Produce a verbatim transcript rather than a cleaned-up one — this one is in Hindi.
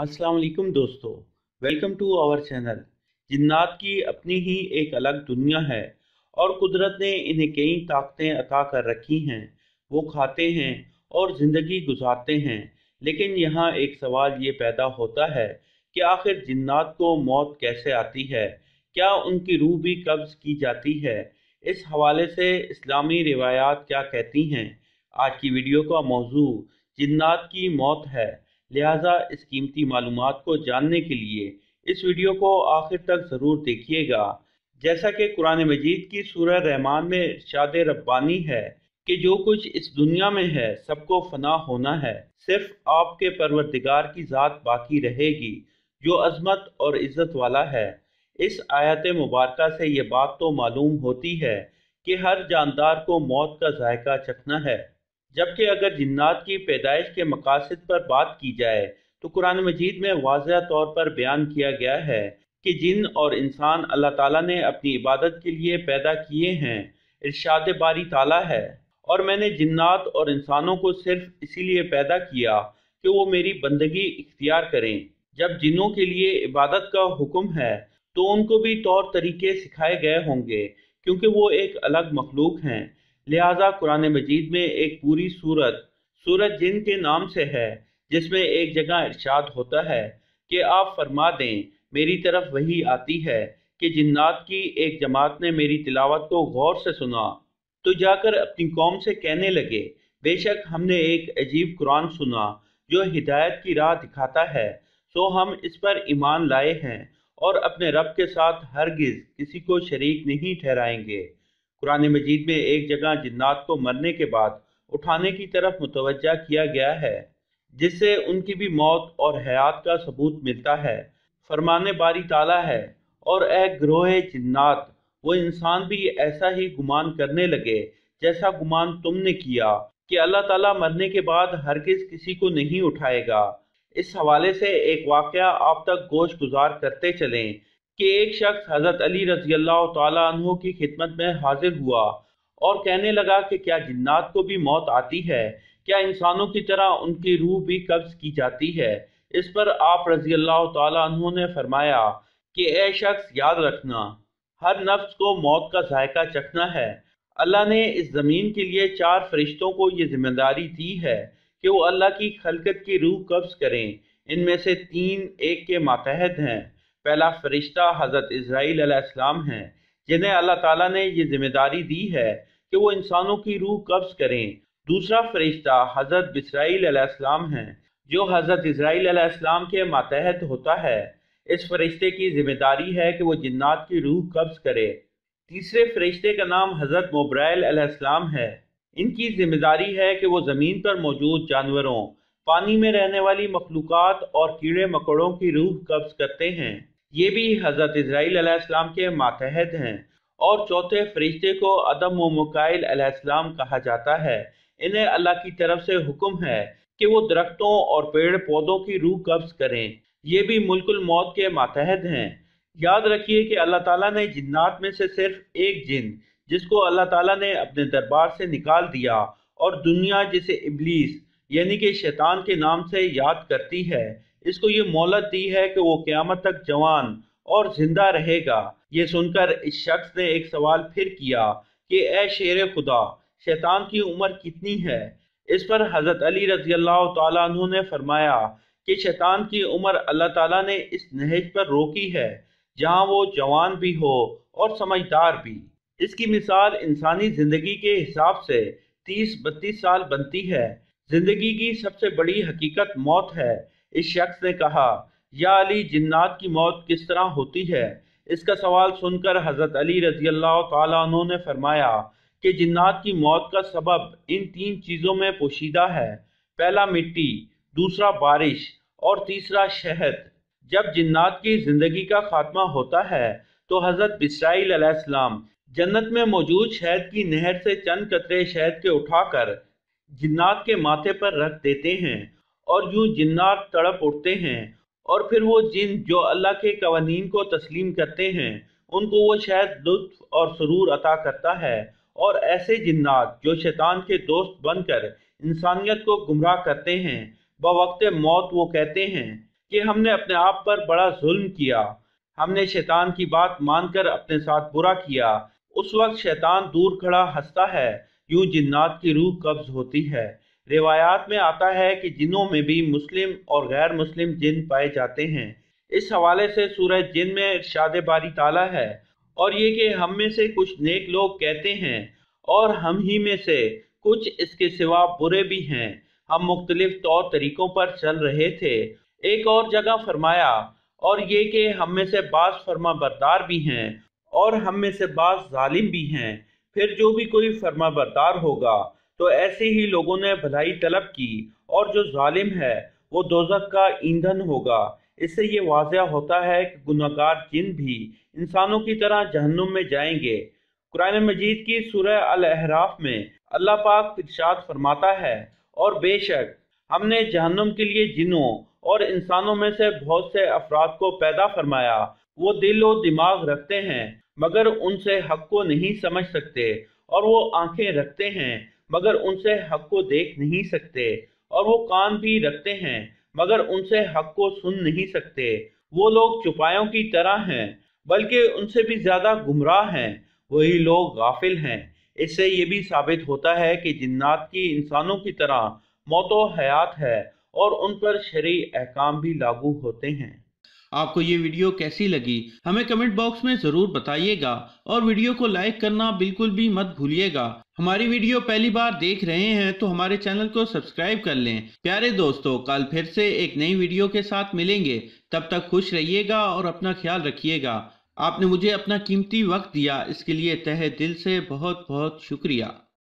अस्सलाम वालेकुम दोस्तों, वेलकम टू आवर चैनल। जिन्नात की अपनी ही एक अलग दुनिया है और कुदरत ने इन्हें कई ताकतें अता कर रखी हैं। वो खाते हैं और ज़िंदगी गुजारते हैं, लेकिन यहाँ एक सवाल ये पैदा होता है कि आखिर जिन्नात को मौत कैसे आती है? क्या उनकी रूह भी कब्ज़ की जाती है? इस हवाले से इस्लामी रिवायात क्या कहती हैं? आज की वीडियो का मौजू जिन्नात की मौत है, लिहाजा इस कीमती मालूमात को जानने के लिए इस वीडियो को आखिर तक ज़रूर देखिएगा। जैसा कि कुरान मजीद की सूरह रहमान में इरशाद रब्बानी है कि जो कुछ इस दुनिया में है सबको फना होना है, सिर्फ आपके परवरदिगार की ज़ात बाकी रहेगी जो अजमत और इज़्ज़त वाला है। इस आयत मुबारक से ये बात तो मालूम होती है कि हर जानदार को मौत का जायका चखना है, जबकि अगर जिन्नात की पैदाइश के मकासद पर बात की जाए तो कुरान मजीद में वाज़ह तौर पर बयान किया गया है कि जिन और इंसान अल्लाह ताला ने अपनी इबादत के लिए पैदा किए हैं। इरशाद बारी ताला है, और मैंने जिन्नात और इंसानों को सिर्फ इसीलिए पैदा किया कि वो मेरी बंदगी इख्तियार करें। जब जिन्नों के लिए इबादत का हुक्म है तो उनको भी तौर तरीके सिखाए गए होंगे, क्योंकि वो एक अलग मखलूक हैं। लिहाजा कुरान मजीद में एक पूरी सूरत सूरत जिन के नाम से है, जिसमें एक जगह इरशाद होता है कि आप फरमा दें, मेरी तरफ वही आती है कि जिन्नात की एक जमात ने मेरी तिलावत को गौर से सुना तो जाकर अपनी कौम से कहने लगे, बेशक हमने एक अजीब कुरान सुना जो हिदायत की राह दिखाता है, सो हम इस पर ईमान लाए हैं और अपने रब के साथ हरगिज़ किसी को शरीक नहीं ठहराएंगे। कुरान मजीद में एक जगह जिन्नात को मरने के बाद उठाने की तरफ मुतवज्जा किया गया है, जिससे उनकी भी मौत और हयात का सबूत मिलता है। फरमाने बारी ताला है, और ए ग्रोह जिन्नात, वो इंसान भी ऐसा ही गुमान करने लगे जैसा गुमान तुमने किया कि अल्लाह ताला मरने के बाद हरगिज़ किसी को नहीं उठाएगा। इस हवाले से एक वाक़या आप तक गोश गुजार करते चलें कि एक शख्स हज़रत अली रज़ी अल्लाह ताला अन्हु की खिदमत में हाजिर हुआ और कहने लगा कि क्या जिन्नात को भी मौत आती है? क्या इंसानों की तरह उनकी रूह भी कब्ज़ की जाती है? इस पर आप रज़ी अल्लाह ताला अन्हु ने फरमाया कि ए शख्स, याद रखना, हर नफ्स को मौत का जायका चखना है। अल्लाह ने इस ज़मीन के लिए चार फरिश्तों को ये जिम्मेदारी दी है कि वो अल्लाह की खलकत की रूह कब्ज़ करें। इनमें से तीन एक के मातहत हैं। पहला फरिश्ता हज़रत इजराइल अलैहिस्सलाम हैं, जिन्हें अल्लाह ताला ने ये जिम्मेदारी दी है कि वो इंसानों की रूह कब्ज़ करें। दूसरा फरिश्ता हज़रत बिसराइल अलैहिस्सलाम हैं, जो हज़रत इजराइल अलैहिस्सलाम के मातहत होता है। इस फरिश्ते की जिम्मेदारी है कि वो जिन्नात की रूह कब्ज़ करे। तीसरे फरिश्ते का नाम हज़रत मोब्राइल अलैहिस्सलाम है। इनकी जिम्मेदारी है कि वो ज़मीन पर मौजूद जानवरों, पानी में रहने वाली मखलूक़ात और कीड़े मकोड़ों की रूह कब्ज़ करते हैं। ये भी हज़रत इजराइल अलैहिस्सलाम के मातहत हैं। और चौथे फरिश्ते को अदम मुमक़ाइल अलैहिस्सलाम कहा जाता है। इन्हें अल्लाह की तरफ से हुक्म है कि वो दरख्तों और पेड़ पौधों की रूह कब्ज़ करें। ये भी मुल्कुल मौत के मातहत हैं। याद रखिए कि अल्लाह ताला ने जिन्नात में से सिर्फ एक जिन, जिसको अल्लाह ताला ने अपने दरबार से निकाल दिया और दुनिया जिसे इब्लीस यानी कि शैतान के नाम से याद करती है, इसको ये मोहलत दी है कि वो क़यामत तक जवान और ज़िंदा रहेगा। ये सुनकर इस शख्स ने एक सवाल फिर किया कि ए शेर खुदा, शैतान की उम्र कितनी है? इस पर हज़रत अली रज़ी अल्लाह ताला अन्हु ने फरमाया कि शैतान की उम्र अल्लाह ताला ने इस नहज पर रोकी है जहाँ वो जवान भी हो और समझदार भी। इसकी मिसाल इंसानी ज़िंदगी के हिसाब से तीस बत्तीस साल बनती है। ज़िंदगी की सबसे बड़ी हकीकत मौत है। इस शख्स ने कहा, या अली, जिन्नात की मौत किस तरह होती है? इसका सवाल सुनकर हज़रत अली रज़ियल्लाहु ताला अन्हु ने फरमाया कि जिन्नात की मौत का सबब इन तीन चीज़ों में पोशीदा है। पहला मिट्टी, दूसरा बारिश और तीसरा शहद। जब जिन्नात की ज़िंदगी का खात्मा होता है तो हज़रत बिसराइल अलैहिस्सलाम जन्नत में मौजूद शहद की नहर से चंद कतरे शहद के उठाकर जिन्नात के माथे पर रख देते हैं और यूँ जिन्नात तड़प उठते हैं। और फिर वो जिन जो अल्लाह के कवानीन को तस्लीम करते हैं, उनको वो शायद लुत्फ़ और सुरूर अता करता है। और ऐसे जिन्नात जो शैतान के दोस्त बनकर इंसानियत को गुमराह करते हैं, बवक़्ते मौत वो कहते हैं कि हमने अपने आप पर बड़ा जुल्म किया, हमने शैतान की बात मानकर अपने साथ बुरा किया। उस वक्त शैतान दूर खड़ा हंसता है, यूं जिन्नात की रूह कब्ज होती है। रिवायात में आता है कि जिनों में भी मुस्लिम और गैर मुस्लिम जिन पाए जाते हैं। इस हवाले से सूरह जिन में इरशाद बारी ताला है, और ये कि हम में से कुछ नेक लोग कहते हैं और हम ही में से कुछ इसके सिवा बुरे भी हैं, हम मुख्तलिफ तौर तरीक़ों पर चल रहे थे। एक और जगह फरमाया, और ये कि हम में से बाज़ फर्मा बरदार भी हैं और हम में से बाज़ जालिम भी हैं। फिर जो भी कोई फर्मा बरदार होगा तो ऐसे ही लोगों ने भलाई तलब की, और जो जालिम है वो दोज़ख का ईंधन होगा। इससे ये वाज़ह होता है कि गुनाहगार जिन भी इंसानों की तरह जहन्नुम में जाएंगे। कुरान मजीद की सूरह अल-अहराफ में अल्लाह पाक इरशाद फरमाता है, और बेशक हमने जहन्नुम के लिए जिनों और इंसानों में से बहुत से अफराद को पैदा फरमाया। वो दिल और दिमाग रखते हैं मगर उनसे हक को नहीं समझ सकते, और वो आंखें रखते हैं मगर उनसे हक को देख नहीं सकते, और वो कान भी रखते हैं मगर उनसे हक को सुन नहीं सकते। वो लोग चुपायों की तरह हैं, बल्कि उनसे भी ज़्यादा गुमराह हैं, वही लोग गाफिल हैं। इससे ये भी साबित होता है कि जिन्नात की इंसानों की तरह मौत और हयात है, और उन पर शरई अहकाम भी लागू होते हैं। आपको ये वीडियो कैसी लगी हमें कमेंट बॉक्स में ज़रूर बताइएगा, और वीडियो को लाइक करना बिल्कुल भी मत भूलिएगा। हमारी वीडियो पहली बार देख रहे हैं तो हमारे चैनल को सब्सक्राइब कर लें। प्यारे दोस्तों, कल फिर से एक नई वीडियो के साथ मिलेंगे। तब तक खुश रहिएगा और अपना ख्याल रखिएगा। आपने मुझे अपना कीमती वक्त दिया, इसके लिए तहे दिल से बहुत बहुत शुक्रिया।